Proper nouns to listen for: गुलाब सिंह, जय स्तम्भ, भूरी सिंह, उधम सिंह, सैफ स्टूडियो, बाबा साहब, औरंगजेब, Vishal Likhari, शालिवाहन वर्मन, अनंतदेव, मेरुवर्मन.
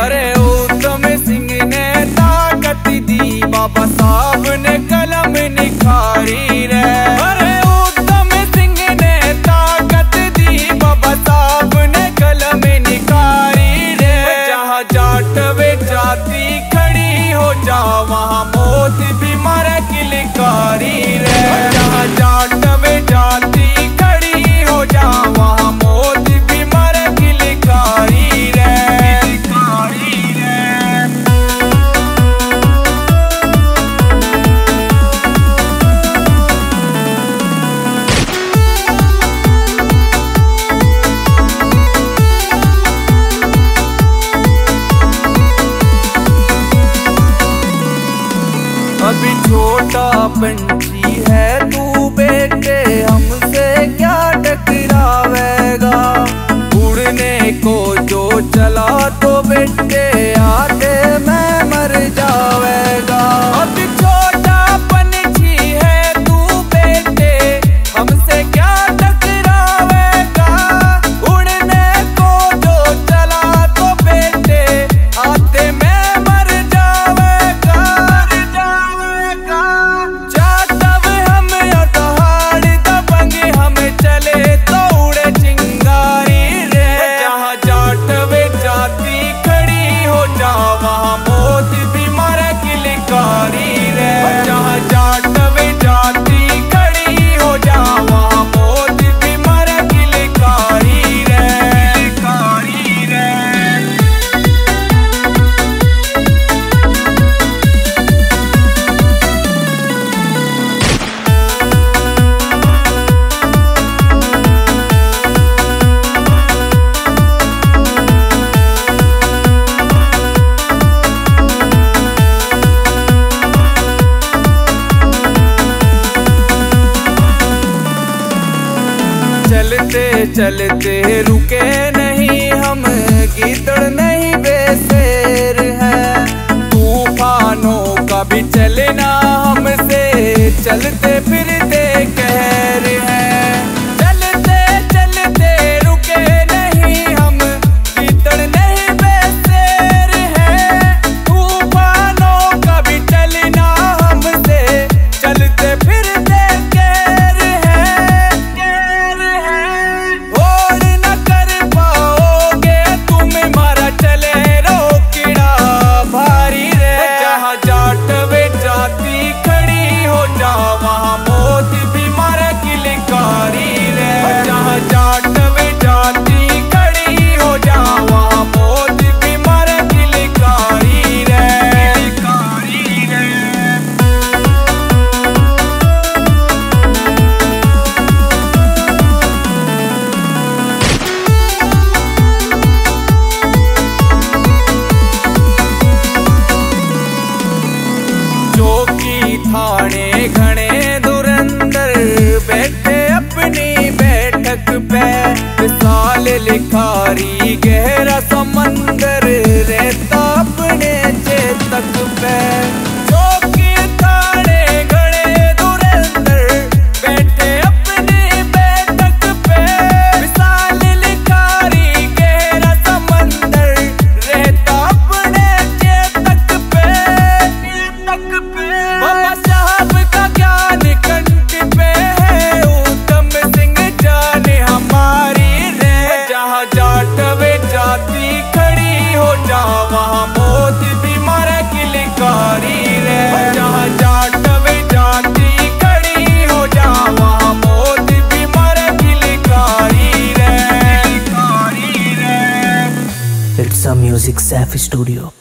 अरे उधम सिंह ने ताकत दी, बाबा साहब ने कलम निखारी रे। अरे उधम सिंह ने ताकत दी, बाबा साहब ने कलम निखारी रे। जहाँ जाट वे जाती खड़ी हो जा, वहाँ मौत भी मरक लिकारी रे। जहाँ जाट वे जाती खड़ी हो जा, वहाँ मौत भी मरक लिकारी पंछी है तू बेटे, हमसे क्या टकरावेगा। उड़ने को जो चला तो बेटे, आते मैं मर जावेगा। अब छोटा पंछी है तू बेटे, हमसे क्या टकरावेगा। उड़ने को जो चला तो बेटे, आते मैं मर जावेगा। चलते चलते रुके नहीं हम, गीदड़ नहीं बेसेर हैं। तूफानों का भी चलना हमसे, चलते फिरते कहर है। चलते चलते रुके नहीं हम, गीदड़ नहीं बेसेर हैं। तूफानों का भी चलना हमसे, चलते फिरते कहर है। थाने घने दुरंदर बैठे अपनी बैठक पे, विशाल लिखारी गहरा समंदर रहता अपने चेतक पे। चौकी थाने घने दुरंदर बैठे अपनी बैठक पे, विशाल लिखारी गहरा समंदर रहता अपने चेतक पे। बाबा साहब का ज्ञान कंठ पे है, उधम सिंह जाने हमारी रे। जहाँ जाट वे जाती खड़ी हो जा, वहाँ मौत भी मरक लिखारी रे। जहाँ जाट वे जाती खड़ी हो जा, वहाँ मौत भी मरक लिखारी रे। It's a music सैफ स्टूडियो।